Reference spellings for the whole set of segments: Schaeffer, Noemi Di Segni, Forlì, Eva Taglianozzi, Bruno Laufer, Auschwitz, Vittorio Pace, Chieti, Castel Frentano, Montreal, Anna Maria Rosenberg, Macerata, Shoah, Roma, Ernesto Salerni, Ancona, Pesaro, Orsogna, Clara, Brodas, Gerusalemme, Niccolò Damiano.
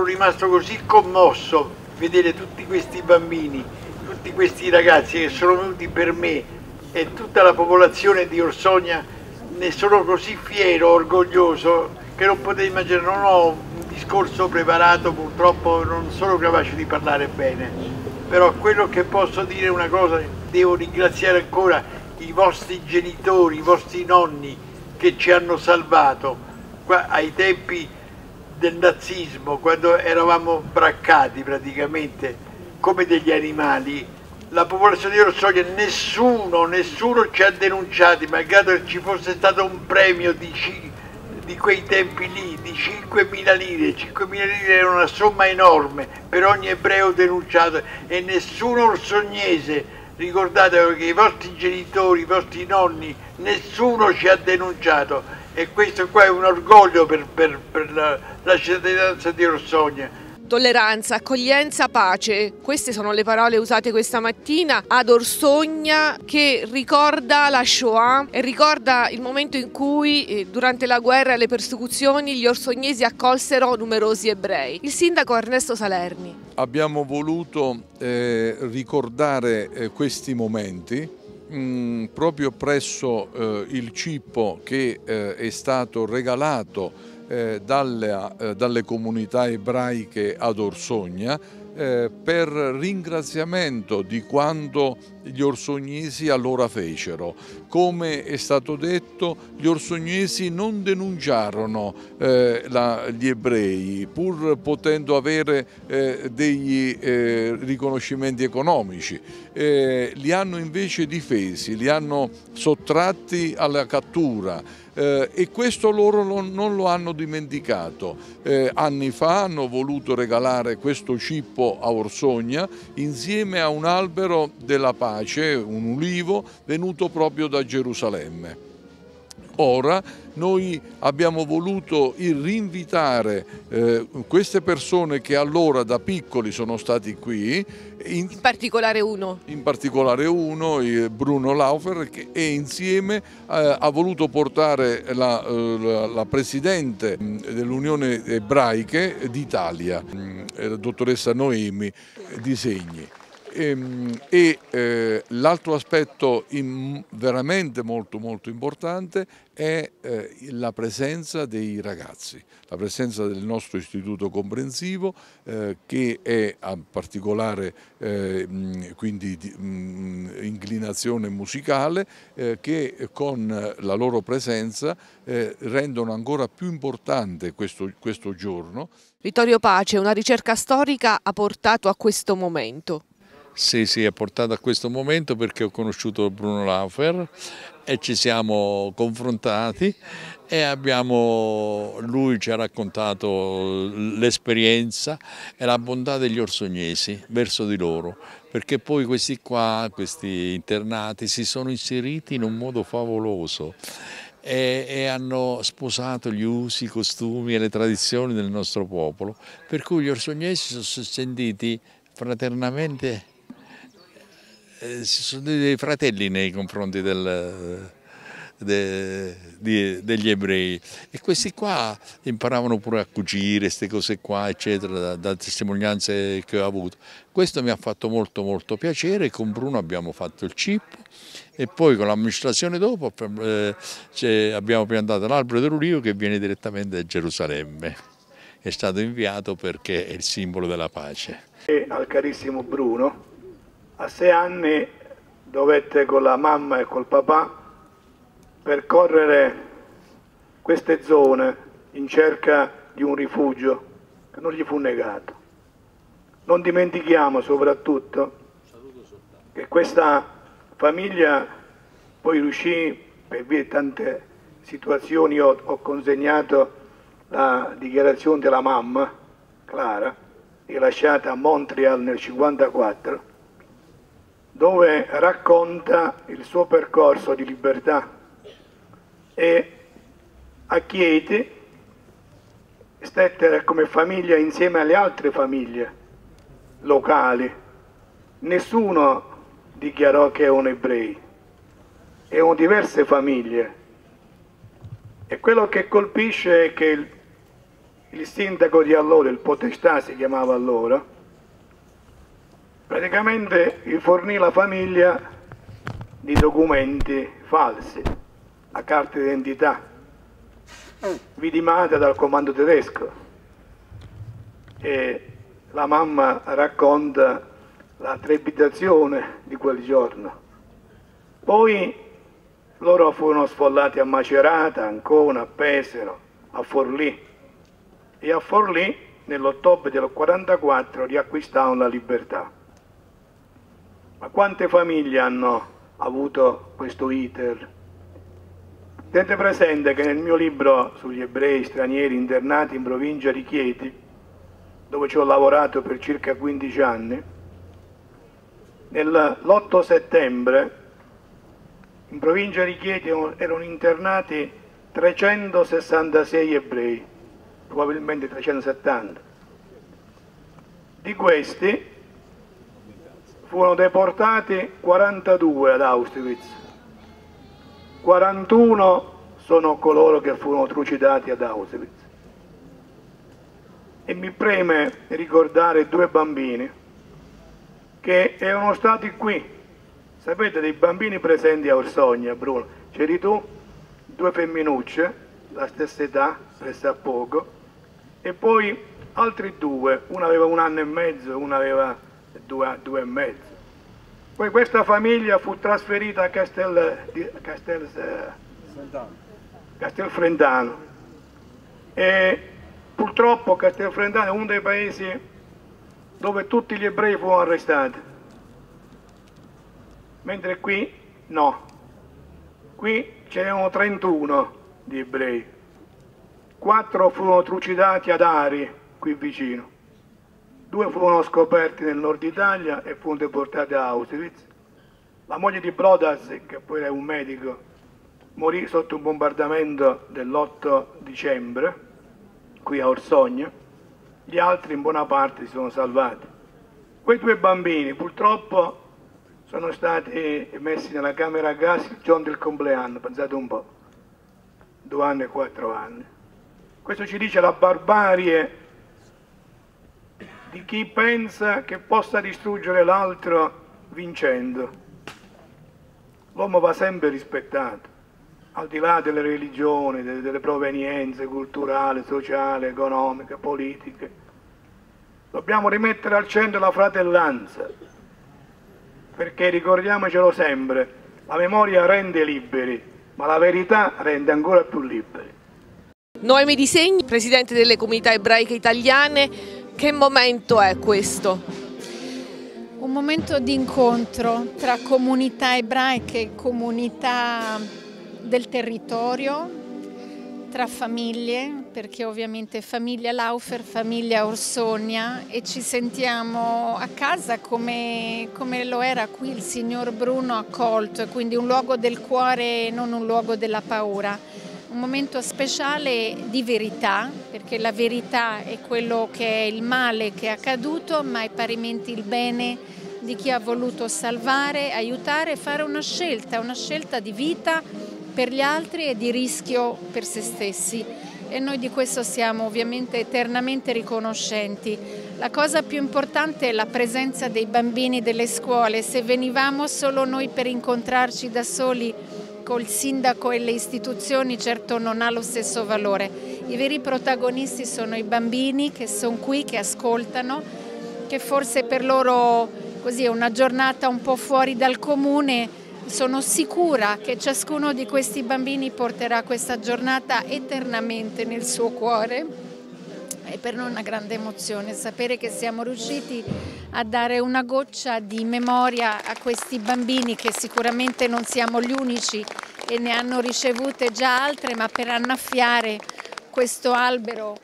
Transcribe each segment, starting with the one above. sono rimasto così commosso vedere tutti questi bambini, tutti questi ragazzi che sono venuti per me e tutta la popolazione di Orsogna, ne sono così fiero, orgoglioso, che non potete immaginare, non ho un discorso preparato, purtroppo non sono capace di parlare bene, però quello che posso dire è una cosa, devo ringraziare ancora i vostri genitori, i vostri nonni che ci hanno salvato. Qua, ai tempi del nazismo, quando eravamo braccati praticamente come degli animali, la popolazione di Orsogna, nessuno ci ha denunciati, malgrado che ci fosse stato un premio di quei tempi lì, di 5.000 lire, 5.000 lire era una somma enorme per ogni ebreo denunciato, e nessuno orsognese, ricordate che i vostri genitori, i vostri nonni, nessuno ci ha denunciato, e questo qua è un orgoglio per la cittadinanza di Orsogna. Tolleranza, accoglienza, pace, queste sono le parole usate questa mattina ad Orsogna, che ricorda la Shoah e ricorda il momento in cui durante la guerra e le persecuzioni gli orsognesi accolsero numerosi ebrei. Il sindaco Ernesto Salerni. Abbiamo voluto ricordare questi momenti proprio presso il cippo che è stato regalato dalle comunità ebraiche ad Orsogna per ringraziamento di quanto gli orsognesi allora fecero. Come è stato detto, gli orsognesi non denunciarono gli ebrei, pur potendo avere degli riconoscimenti economici. Li hanno invece difesi, li hanno sottratti alla cattura e questo loro non lo hanno dimenticato. Anni fa hanno voluto regalare questo cippo a Orsogna insieme a un albero della pace, un ulivo venuto proprio da Gerusalemme. Ora noi abbiamo voluto rinvitare queste persone che allora da piccoli sono stati qui. In particolare uno, Bruno Laufer, che insieme ha voluto portare la Presidente dell'Unione Ebraiche d'Italia, la dottoressa Noemi Di Segni. L'altro aspetto veramente molto importante è la presenza dei ragazzi, la presenza del nostro istituto comprensivo che è a particolare quindi inclinazione musicale, che con la loro presenza rendono ancora più importante questo giorno. Vittorio Pace, una ricerca storica ha portato a questo momento. Sì, è portato a questo momento perché ho conosciuto Bruno Laufer e ci siamo confrontati e lui ci ha raccontato l'esperienza e la bontà degli orsognesi verso di loro, perché poi questi internati si sono inseriti in un modo favoloso e hanno sposato gli usi, i costumi e le tradizioni del nostro popolo, per cui gli orsognesi si sono sentiti fraternamente, sono dei fratelli nei confronti degli ebrei, e questi qua imparavano pure a cucire, queste cose qua eccetera, da testimonianze che ho avuto. Questo mi ha fatto molto piacere. Con Bruno abbiamo fatto il cippo e poi con l'amministrazione dopo abbiamo piantato l'albero dell'ulivo che viene direttamente da Gerusalemme, è stato inviato perché è il simbolo della pace. E al carissimo Bruno. A 6 anni dovette con la mamma e col papà percorrere queste zone in cerca di un rifugio che non gli fu negato. Non dimentichiamo soprattutto che questa famiglia poi riuscì, per via di tante situazioni, ho consegnato la dichiarazione della mamma, Clara, rilasciata a Montreal nel 1954, dove racconta il suo percorso di libertà, e a Chieti stette come famiglia insieme alle altre famiglie locali. Nessuno dichiarò che erano ebrei, erano diverse famiglie, e quello che colpisce è che il sindaco di allora, il Potestà si chiamava allora, praticamente gli fornì la famiglia di documenti falsi, la carta d'identità, vidimata dal comando tedesco. E la mamma racconta la trepidazione di quel giorno. Poi loro furono sfollati a Macerata, Ancona, a Pesaro, a Forlì, e a Forlì nell'ottobre del 1944 riacquistarono la libertà. Ma quante famiglie hanno avuto questo iter? Tenete presente che nel mio libro sugli ebrei stranieri internati in provincia di Chieti, dove ci ho lavorato per circa 15 anni, nell'8 settembre in provincia di Chieti erano internati 366 ebrei, probabilmente 370. Di questi furono deportati 42 ad Auschwitz, 41 sono coloro che furono trucidati ad Auschwitz. E mi preme ricordare due bambini che erano stati qui, sapete, dei bambini presenti a Orsogna, Bruno, c'eri tu, due femminucce, la stessa età, pressappoco, e poi altri due, una aveva 1 anno e mezzo, una aveva 2 e mezzo. Poi questa famiglia fu trasferita a Castel Frentano e purtroppo Castel Frentano è uno dei paesi dove tutti gli ebrei furono arrestati, mentre qui no, qui c'erano 31 di ebrei, 4 furono trucidati ad Ari, qui vicino, 2 furono scoperti nel nord Italia e furono deportati a Auschwitz, la moglie di Brodas, che poi era un medico, morì sotto un bombardamento dell'8 dicembre, qui a Orsogna, gli altri in buona parte si sono salvati. Quei due bambini purtroppo sono stati messi nella camera a gas il giorno del compleanno, pensate un po', 2 anni e 4 anni. Questo ci dice la barbarie di chi pensa che possa distruggere l'altro vincendo. L'uomo va sempre rispettato, al di là delle religioni, delle provenienze culturali, sociali, economiche, politiche. Dobbiamo rimettere al centro la fratellanza, perché ricordiamocelo sempre, la memoria rende liberi, ma la verità rende ancora più liberi. Noemi Di Segni, presidente delle comunità ebraiche italiane, che momento è questo? Un momento di incontro tra comunità ebraiche e comunità del territorio, tra famiglie, perché ovviamente famiglia Laufer, famiglia Orsogna, e ci sentiamo a casa come lo era qui il signor Bruno accolto, quindi un luogo del cuore e non un luogo della paura. Un momento speciale di verità, perché la verità è quello che è il male che è accaduto, ma è parimenti il bene di chi ha voluto salvare, aiutare e fare una scelta di vita per gli altri e di rischio per se stessi, e noi di questo siamo ovviamente eternamente riconoscenti. La cosa più importante è la presenza dei bambini delle scuole. Se venivamo solo noi per incontrarci da soli col sindaco e le istituzioni, certo non ha lo stesso valore. I veri protagonisti sono i bambini che sono qui, che ascoltano, che forse per loro così è una giornata un po' fuori dal comune. Sono sicura che ciascuno di questi bambini porterà questa giornata eternamente nel suo cuore. È per noi una grande emozione sapere che siamo riusciti a dare una goccia di memoria a questi bambini, che sicuramente non siamo gli unici e ne hanno ricevute già altre, ma per annaffiare questo albero,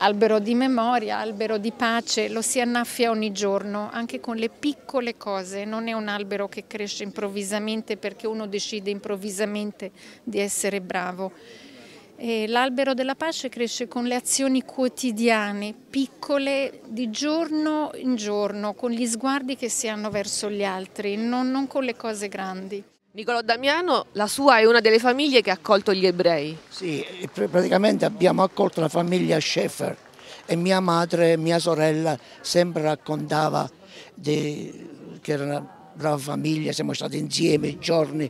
albero di memoria, albero di pace, lo si annaffia ogni giorno, anche con le piccole cose. Non è un albero che cresce improvvisamente perché uno decide improvvisamente di essere bravo. L'albero della pace cresce con le azioni quotidiane, piccole, di giorno in giorno, con gli sguardi che si hanno verso gli altri, non con le cose grandi. Niccolò Damiano, la sua è una delle famiglie che ha accolto gli ebrei. Sì, praticamente abbiamo accolto la famiglia Schaeffer, e mia madre e mia sorella sempre raccontava che era una brava famiglia, siamo stati insieme giorni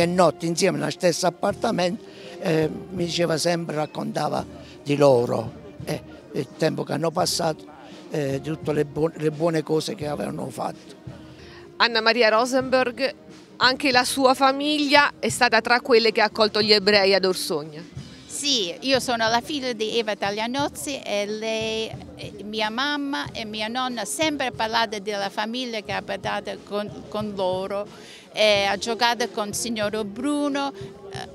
e notti insieme nello stesso appartamento, mi diceva sempre, raccontava di loro, il tempo che hanno passato, tutte le buone cose che avevano fatto. Anna Maria Rosenberg, anche la sua famiglia è stata tra quelle che ha accolto gli ebrei ad Orsogna. Sì, io sono la figlia di Eva Taglianozzi e lei, mia mamma e mia nonna sempre parlate della famiglia che ha abitato con loro, ha giocato con il signor Bruno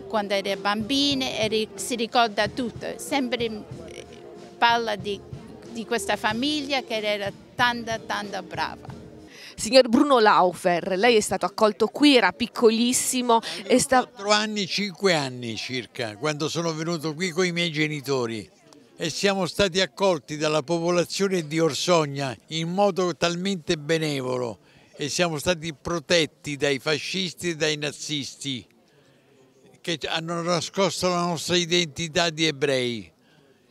quando era bambina e si ricorda tutto, sempre parla di questa famiglia che era tanta brava. Signor Bruno Laufer, lei è stato accolto qui, era piccolissimo. 4 anni, 5 anni circa, quando sono venuto qui con i miei genitori, e siamo stati accolti dalla popolazione di Orsogna in modo talmente benevolo e siamo stati protetti dai fascisti e dai nazisti che hanno nascosto la nostra identità di ebrei,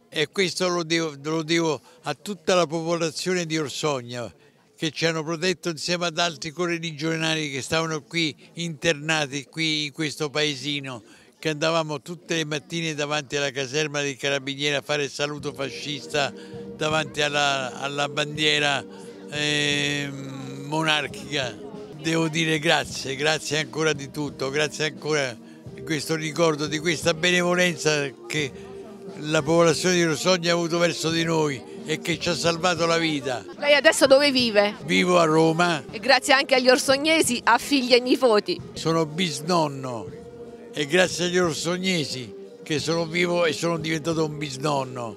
e questo lo devo a tutta la popolazione di Orsogna, che ci hanno protetto insieme ad altri correligionari che stavano qui internati, qui in questo paesino, che andavamo tutte le mattine davanti alla caserma dei carabinieri a fare il saluto fascista davanti alla bandiera monarchica. Devo dire grazie ancora di tutto, grazie ancora di questo ricordo, di questa benevolenza che la popolazione di Orsogna ha avuto verso di noi e che ci ha salvato la vita. Lei adesso dove vive? Vivo a Roma. E grazie anche agli orsognesi, a figli e nipoti. Sono bisnonno e grazie agli orsognesi che sono vivo e sono diventato un bisnonno,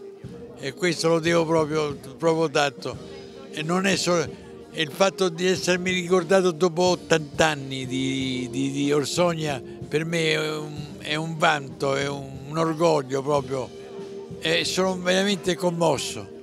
e questo lo devo proprio tanto. E non è solo il fatto di essermi ricordato dopo 80 anni di Orsogna, per me è un vanto, è un orgoglio proprio. E sono veramente commosso.